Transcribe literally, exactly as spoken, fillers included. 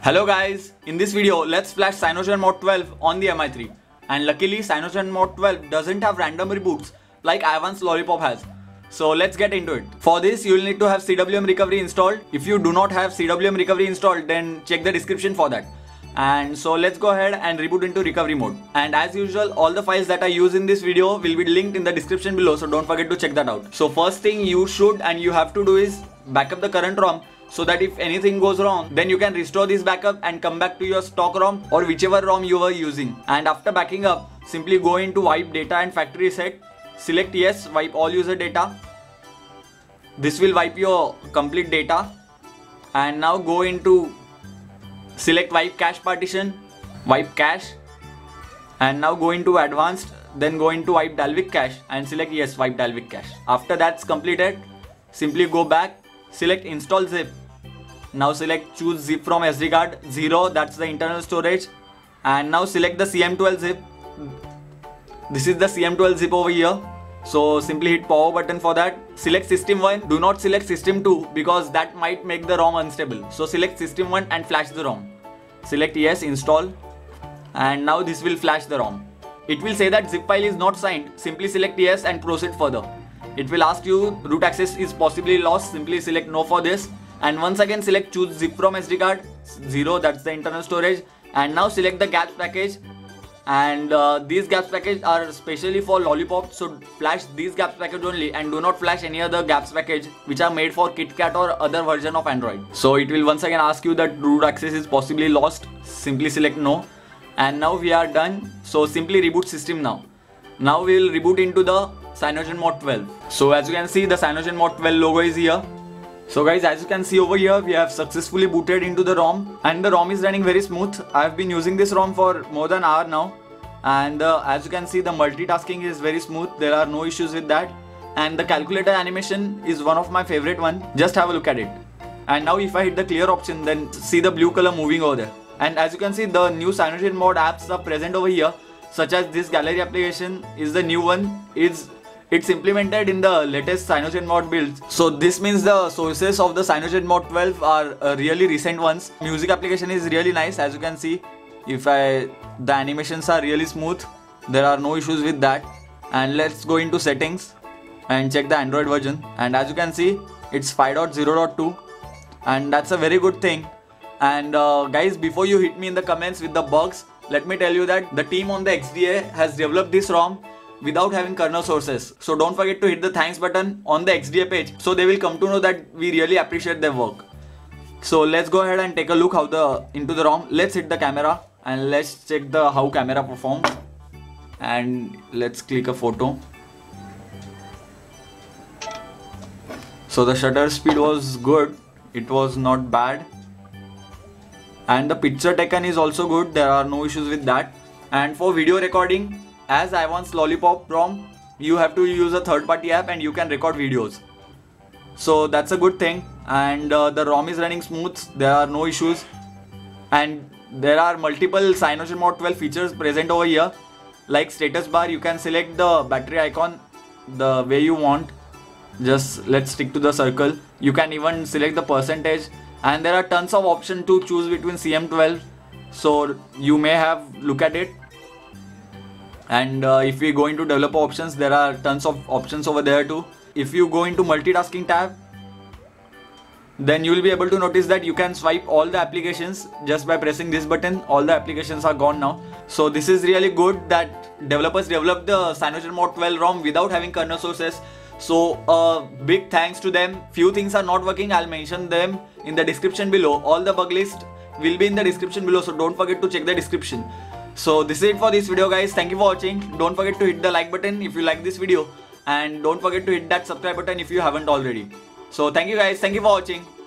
Hello guys, in this video let's flash CyanogenMod twelve on the M I three. And luckily CyanogenMod twelve doesn't have random reboots like Ivan's Lollipop has. So let's get into it. For this you will need to have C W M recovery installed. If you do not have C W M recovery installed, then check the description for that. And so let's go ahead and reboot into recovery mode. And as usual, all the files that I use in this video will be linked in the description below, so don't forget to check that out. So first thing you should and you have to do is backup the current ROM, so that if anything goes wrong, then you can restore this backup and come back to your stock ROM or whichever ROM you were using. And after backing up, simply go into wipe data and factory reset, select yes, wipe all user data. This will wipe your complete data. And now go into select wipe cache partition, wipe cache, and now go into advanced, then go into wipe dalvik cache and select yes, wipe dalvik cache. After that's completed, simply go back, select install zip. Now select choose zip from S D card, zero, that's the internal storage. And now select the C M twelve zip. This is the C M twelve zip over here. So simply hit power button for that. Select system one, do not select system two because that might make the ROM unstable. So select system one and flash the ROM. Select yes, install. And now this will flash the ROM. It will say that zip file is not signed. Simply select yes and proceed further. It will ask you root access is possibly lost, simply select no for this. And once again select choose zip from S D card, zero, that's the internal storage. And now select the gapps package. And uh, these gapps package are specially for Lollipop, so flash these gapps package only and do not flash any other gapps package which are made for KitKat or other version of Android. So it will once again ask you that root access is possibly lost, simply select no. And now we are done, so simply reboot system now. Now we will reboot into the CyanogenMod twelve. So as you can see, the CyanogenMod twelve logo is here. So guys, as you can see over here, we have successfully booted into the ROM and the ROM is running very smooth. I have been using this ROM for more than an hour now. And uh, as you can see, the multitasking is very smooth. There are no issues with that. And the calculator animation is one of my favorite one. Just have a look at it. And now if I hit the clear option, then see the blue color moving over there. And as you can see, the new CyanogenMod apps are present over here, such as this gallery application is the new one. It's It's implemented in the latest CyanogenMod builds. So this means the sources of the CyanogenMod twelve are uh, really recent ones. Music application is really nice, as you can see. If I, the animations are really smooth. There are no issues with that. And let's go into settings and check the Android version. And as you can see, it's five point zero point two. And that's a very good thing. And uh, guys, before you hit me in the comments with the bugs, let me tell you that the team on the X D A has developed this ROM without having kernel sources. So don't forget to hit the thanks button on the X D A page, so they will come to know that we really appreciate their work. So let's go ahead and take a look how the into the ROM. Let's hit the camera and let's check the how camera performs. And let's click a photo. So the shutter speed was good. It was not bad. And the picture taken is also good. There are no issues with that. And for video recording, as Ivan's Lollipop ROM, you have to use a third party app and you can record videos. So that's a good thing. And uh, the ROM is running smooth, there are no issues. And there are multiple CyanogenMod twelve features present over here. Like status bar, you can select the battery icon the way you want. Just let's stick to the circle. You can even select the percentage. And there are tons of options to choose between C M twelve. So you may have look at it. And uh, if we go into developer options, there are tons of options over there too. If you go into multitasking tab, then you will be able to notice that you can swipe all the applications just by pressing this button. All the applications are gone now. So this is really good that developers developed the CyanogenMod twelve ROM without having kernel sources. So uh, big thanks to them. Few things are not working, I'll mention them in the description below. All the bug list will be in the description below, so don't forget to check the description. So this is it for this video guys, thank you for watching. Don't forget to hit the like button if you like this video and don't forget to hit that subscribe button if you haven't already. So thank you guys, thank you for watching.